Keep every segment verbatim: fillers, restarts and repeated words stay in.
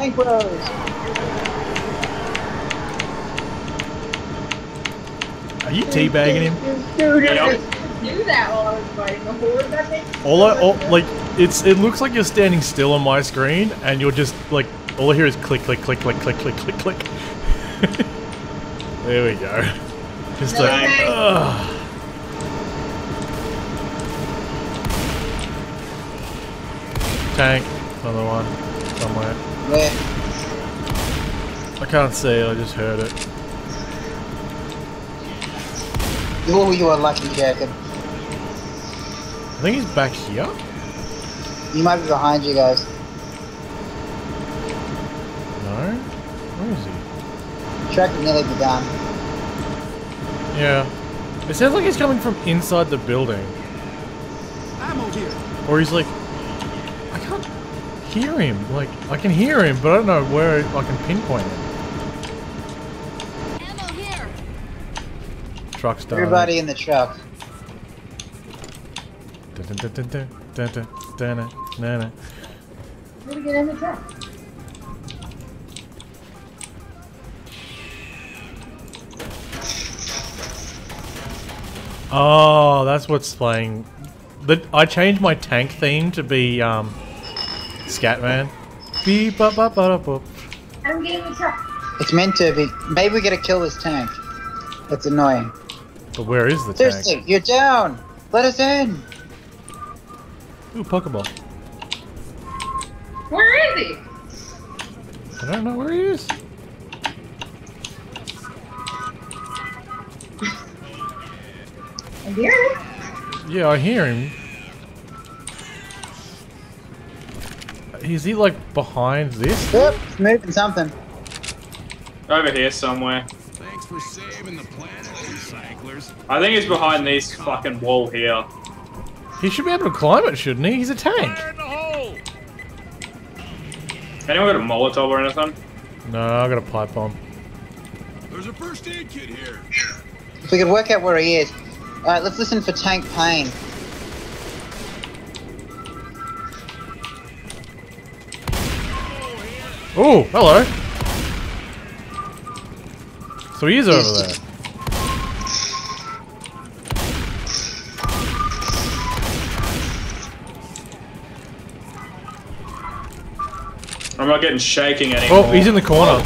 Tank Bros! Are you teabagging him? Dude, I just knew that while I was fighting the horde. That makes all I, all, like, it's, it looks like you're standing still on my screen, and you're just, like, all I hear is click, click, click, click, click, click, click, click. There we go. Just no, like, okay. Ugh. Tank, another one, somewhere. Where? I can't see it, I just heard it. Oh, you are lucky, Jacob. I think he's back here? He might be behind you guys. No? Where is he? Track is nearly down. Yeah. It sounds like he's coming from inside the building. I'm over here. Or he's like... I can't hear him. Like, I can hear him, but I don't know where I can pinpoint him. Truck's done. Everybody in the truck. Dun, dun, dun, dun, dun, dun, dun, dun, dun, dun. Where do we get in the truck? Oh, that's what's playing. The, I changed my tank theme to be um, Scatman. Beep, bop, bop, bop, bop. I'm getting the truck. It's meant to be. Maybe we gotta kill this tank. That's annoying. But where is the tank? Seriously, you're down! Let us in! Ooh, Pokeball. Where is he? I don't know where he is. I hear him. Yeah, I hear him. Is he like behind this? Yep, moving something. Over here somewhere. Thanks for saving the planet, recyclers. I think he's behind this fucking wall here. He should be able to climb it, shouldn't he? He's a tank. Fire in the hole. Anyone got a Molotov or anything? No, I got a pipe bomb. There's a first aid kit here. If we could work out where he is. Alright, let's listen for tank pain. Oh, hello. So he is over there. I'm not getting shaking anymore. Oh, he's in the corner.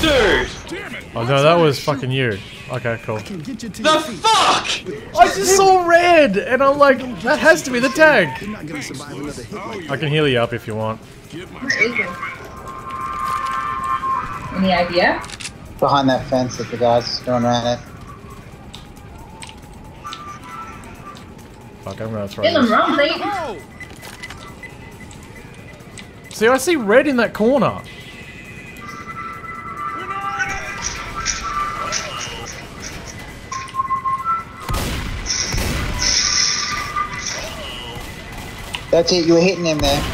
Dude! Damn it. Oh no, that was fucking you. Okay, cool. The fuck! I just saw red, and I'm like, that has to be the tank. I can heal you up if you want. Any idea? Behind that fence that the guy's going around it. Fuck, I'm gonna throw him. Get him wrong, Peyton. See, I see red in that corner. That's it, you were hitting him there.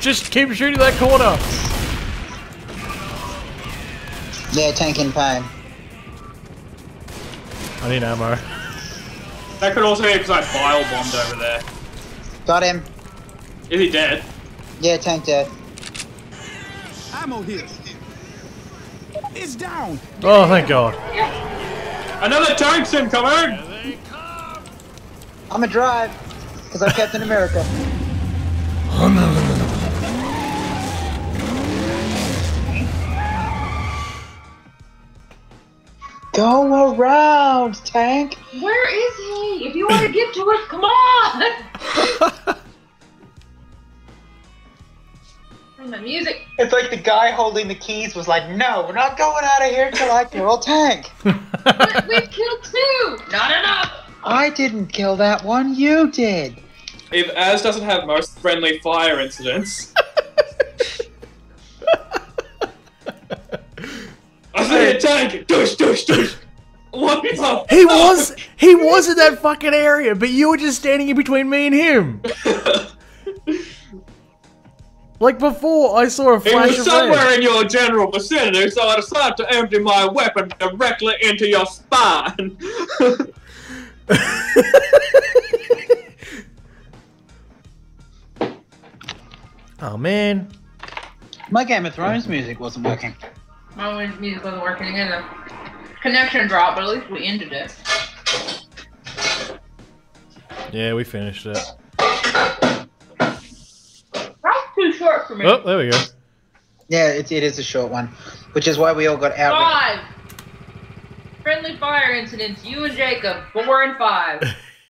Just keep shooting that corner! Yeah, tank in pain. I need ammo. That could also be because I bile bombed over there. Got him. Is he dead? Yeah, tank dead. Ammo here. It's down. Oh, thank God. Another tank's incoming! Here they come. I'm a drive, because I'm Captain America. Oh, no, no, no. Go around, tank! Where is he? If you want to get to us, come on! From the music. It's like the guy holding the keys was like, no, we're not going out of here till I kill tank. But we've killed two! Not enough! I didn't kill that one, you did! If Az doesn't have most friendly fire incidents... I see a tank! Doosh, doosh, doosh! What the fuck? He was, he was in that fucking area, but you were just standing in between me and him. Like before, I saw a flash of red. It was somewhere in your general vicinity, so I decided to empty my weapon directly into your spine. Oh, man. My Game of Thrones music wasn't working. My music wasn't working either. Connection dropped, but at least we ended it. Yeah, we finished it. That's too short for me. Oh, there we go. Yeah, it, it is a short one, which is why we all got out. Five. Friendly fire incidents. You and Jacob. But we're in five.